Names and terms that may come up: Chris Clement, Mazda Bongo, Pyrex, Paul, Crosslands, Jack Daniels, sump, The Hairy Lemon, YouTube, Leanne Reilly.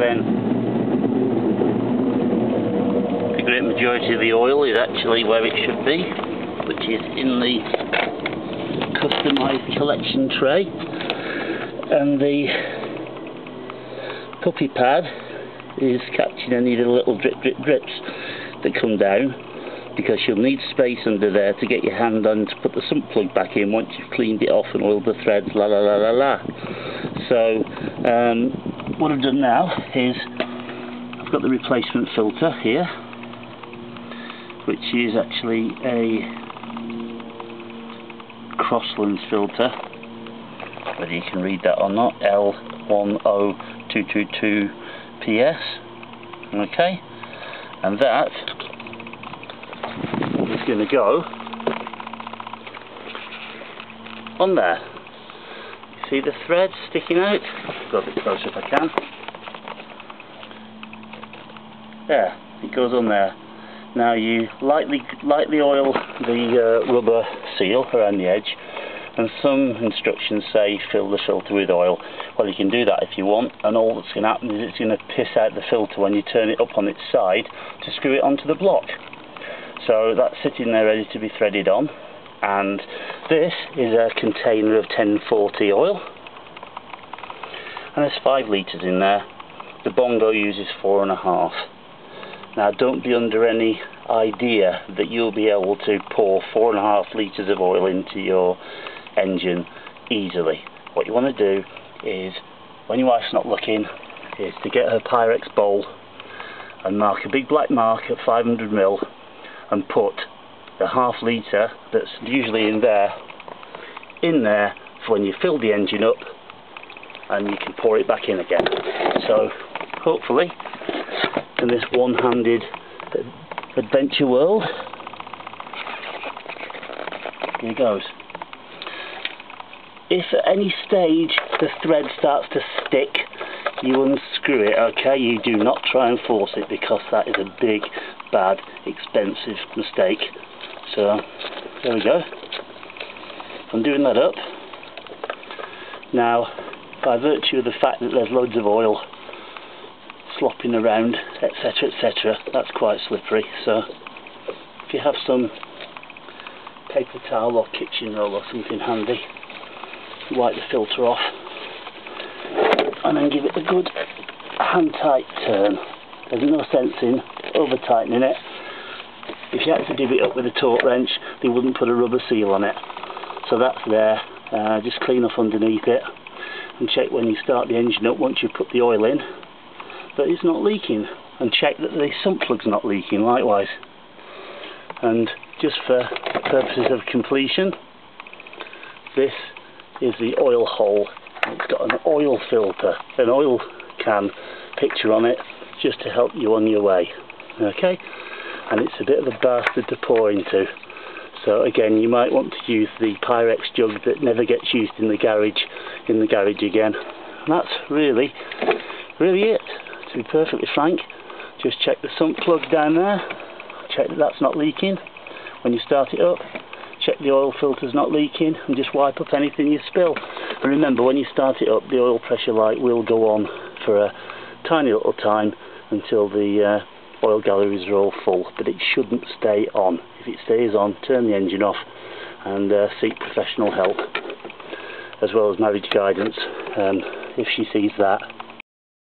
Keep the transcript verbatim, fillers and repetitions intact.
then the great majority of the oil is actually where it should be, which is in the customised collection tray, and the puppy pad is catching any of the little drip drip drips that come down, because you'll need space under there to get your hand on to put the sump plug back in once you've cleaned it off and oiled the threads, la la la la la. So um, what I've done now is I've got the replacement filter here, which is actually a Crosslands filter, whether you can read that or not, L one zero two two two P S, okay, and that is going to go on there. See the thread sticking out? I'll go a bit closer if I can. There, it goes on there. Now you lightly, lightly oil the uh, rubber seal around the edge, and some instructions say fill the filter with oil. Well, you can do that if you want, and all that's going to happen is it's going to piss out the filter when you turn it up on its side to screw it onto the block. So that's sitting there ready to be threaded on, and this is a container of ten forty oil, and there's five litres in there. The Bongo uses four and a half. Now don't be under any idea that you'll be able to pour four and a half litres of oil into your engine easily. What you want to do is, when your wife's not looking, is to get her Pyrex bowl and mark a big black mark at five hundred mil and put the half litre that's usually in there, in there for when you fill the engine up, and you can pour it back in again. So hopefully, in this one-handed adventure world, here goes. If at any stage the thread starts to stick, you unscrew it, okay? You do not try and force it, because that is a big, bad, expensive mistake. So there we go. I'm doing that up. Now, by virtue of the fact that there's loads of oil flopping around, etc, etc, that's quite slippery, so if you have some paper towel or kitchen roll or something handy, wipe the filter off and then give it a good hand tight turn. There's no sense in over tightening it. If you had to give it up with a torque wrench, they wouldn't put a rubber seal on it. So that's there, uh, just clean off underneath it and check when you start the engine up once you put the oil in that it's not leaking, and check that the sump plug's not leaking likewise. And just for purposes of completion, this is the oil hole. It's got an oil filter, an oil can picture on it, just to help you on your way, okay? And it's a bit of a bastard to pour into, so again you might want to use the Pyrex jug that never gets used in the garage in the garage again. And that's really really it. To be perfectly frank, just check the sump plug down there, check that that's not leaking when you start it up, check the oil filter's not leaking, and just wipe up anything you spill. And remember, when you start it up, the oil pressure light will go on for a tiny little time until the uh, oil galleries are all full, but it shouldn't stay on. If it stays on, turn the engine off and uh, seek professional help, as well as marriage guidance um, if she sees that.